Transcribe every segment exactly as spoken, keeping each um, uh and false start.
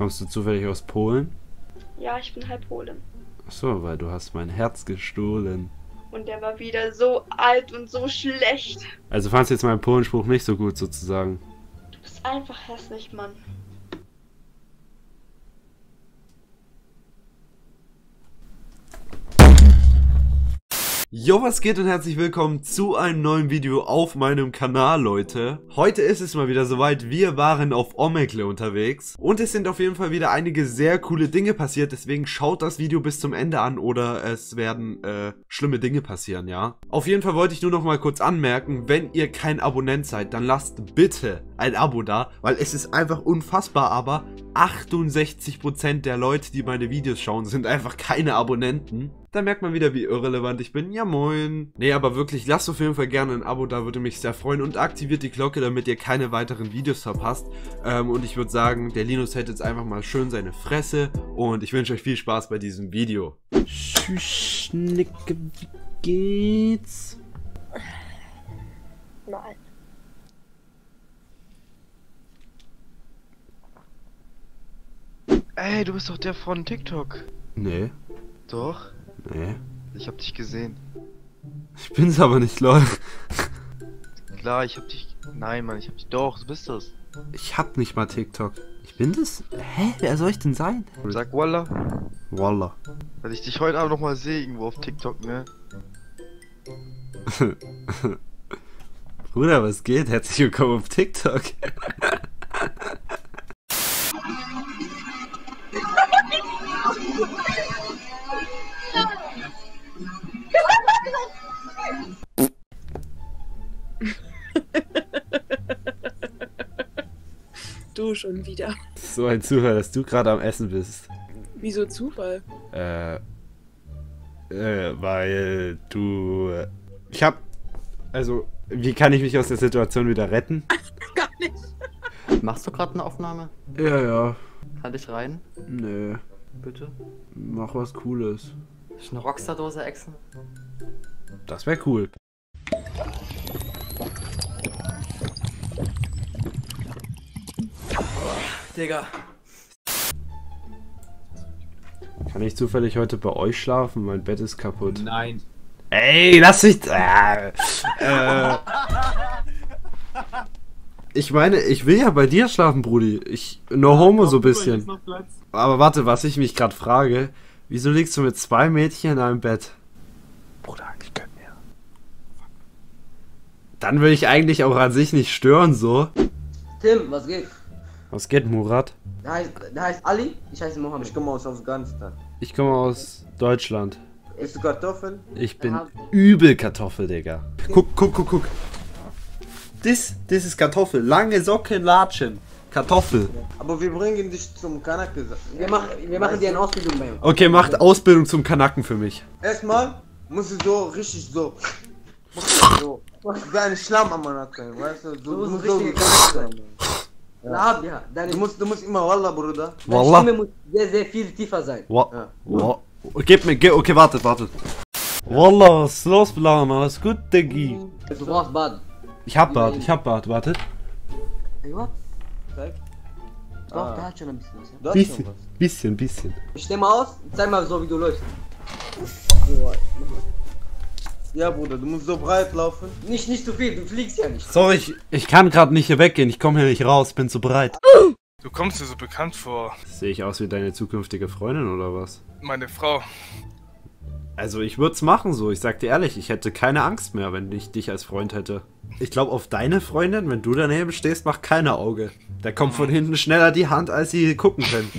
Kommst du zufällig aus Polen? Ja, ich bin halb Polen. Ach so, weil du hast mein Herz gestohlen. Und der war wieder so alt und so schlecht. Also fandst du jetzt meinen Polenspruch nicht so gut sozusagen? Du bist einfach hässlich, Mann. Jo, was geht und herzlich willkommen zu einem neuen Video auf meinem Kanal, Leute. Heute ist es mal wieder soweit, wir waren auf Omegle unterwegs und es sind auf jeden Fall wieder einige sehr coole Dinge passiert, deswegen schaut das Video bis zum Ende an oder es werden äh, schlimme Dinge passieren, ja. Auf jeden Fall wollte ich nur noch mal kurz anmerken, wenn ihr kein Abonnent seid, dann lasst bitte ein Abo da, weil es ist einfach unfassbar, aber achtundsechzig Prozent der Leute, die meine Videos schauen, sind einfach keine Abonnenten. Da merkt man wieder, wie irrelevant ich bin. Ja, moin. Nee, aber wirklich, lasst auf jeden Fall gerne ein Abo da, würde mich sehr freuen. Und aktiviert die Glocke, damit ihr keine weiteren Videos verpasst. Ähm, und ich würde sagen, der Linus hält jetzt einfach mal schön seine Fresse. Und ich wünsche euch viel Spaß bei diesem Video. Tschüss, Schnicke, wie geht's? Nein. Ey, du bist doch der von TikTok. Nee. Doch? Nee. Ich hab dich gesehen. Ich bin's aber nicht, lol. Klar, ich hab dich... Nein, Mann, ich hab dich... Doch, du bist das. Ich hab nicht mal TikTok. Ich bin das? Hä? Wer soll ich denn sein? Sag Walla. Walla. Weil ich dich heute Abend nochmal sehe, irgendwo auf TikTok, ne? Bruder, was geht? Herzlich willkommen auf TikTok. Du schon wieder. So ein Zufall, dass du gerade am Essen bist. Wieso Zufall? Äh, äh, weil du... Ich hab... Also, wie kann ich mich aus der Situation wieder retten? Gar nicht. Machst du gerade eine Aufnahme? Ja, ja. Kann ich rein? Nö. Bitte? Mach was Cooles. Ist eine Rockstar-Dose exen? Das wäre cool. Digga. Kann ich zufällig heute bei euch schlafen? Mein Bett ist kaputt. Nein. Ey, lass mich... Äh, äh, ich meine, ich will ja bei dir schlafen, Brudi. Ich... No homo so ein bisschen. Aber warte, was ich mich gerade frage. Wieso liegst du mit zwei Mädchen in einem Bett? Bruder, ich könnte mehr. Dann will ich eigentlich auch an sich nicht stören, so. Tim, was geht? Was geht, Murat? Der heißt, der heißt Ali, ich heiße Mohammed. Ich komme aus Afghanistan. Ich komme aus Deutschland. Isst du Kartoffeln? Ich bin übel Kartoffel, Digga. Guck, guck, guck, guck. Das, das ist Kartoffel. Lange Socken, Latschen. Kartoffel. Aber wir bringen dich zum Kanaken. Wir machen, wir machen dir eine Ausbildung bei ihm. Okay, macht Ausbildung zum Kanaken für mich. Erstmal musst du so richtig so. So. Deine Schlamm am Mann sein, weißt du? So, du musst so gekanaken sein. Ja. Ja, dann du, musst, du musst immer Wallah, Bruder. Wallah. Die Stimme muss sehr, sehr viel tiefer sein. Wa ja. Wa Gib mir, ge okay, wartet, wartet. Wallah, was ist los, Blauen? Alles gut, Diggi? Du brauchst Bad. Ich hab Bad, ich hab Bad, wartet. Ey, was? Zeig. Doch, ah. Der hat schon ein bisschen was. Ja? Bisschen, was. bisschen, bisschen. Ich steh mal aus, zeig mal so, wie du läufst. Ja, Bruder, du musst so breit laufen. Nicht, nicht zu viel, du fliegst ja nicht. Sorry, ich, ich kann gerade nicht hier weggehen, ich komme hier nicht raus, bin zu breit. Du kommst dir so bekannt vor. Sehe ich aus wie deine zukünftige Freundin oder was? Meine Frau. Also ich würde es machen so, ich sag dir ehrlich, ich hätte keine Angst mehr, wenn ich dich als Freund hätte. Ich glaube auf deine Freundin, wenn du daneben stehst, macht keiner Auge. Da kommt von hinten schneller die Hand, als sie gucken können.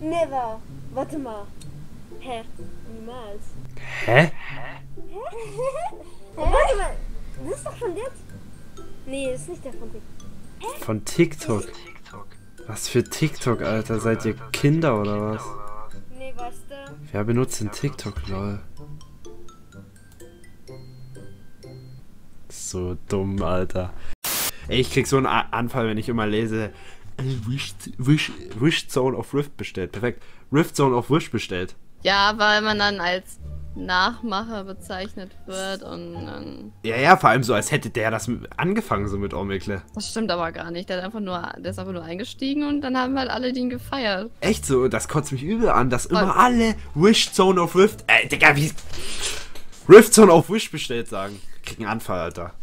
Never, warte mal. Herz, niemals. Hä? Hä? Oh, warte mal, das ist doch von der... Nee, das ist nicht der von TikTok. Von TikTok? Was für TikTok, Alter? Seid ihr Kinder oder was? Nee, was denn? Wer benutzt denn TikTok, lol? So dumm, Alter. Ey, ich krieg so einen Anfall, wenn ich immer lese... Rift, Rift, Rift Zone of Rift bestellt. Perfekt. Rift Zone of Rift bestellt. Ja, weil man dann als Nachmacher bezeichnet wird und dann... Ja, ja, vor allem so, als hätte der das angefangen so mit Omegle. Das stimmt aber gar nicht. Der, hat einfach nur, der ist einfach nur eingestiegen und dann haben halt alle den gefeiert. Echt so? Das kotzt mich übel an, dass Voll. immer alle Wish Zone of Rift... Äh, Digga, wie... Rift Zone of Wish bestellt sagen. Kriegen Anfall, Alter.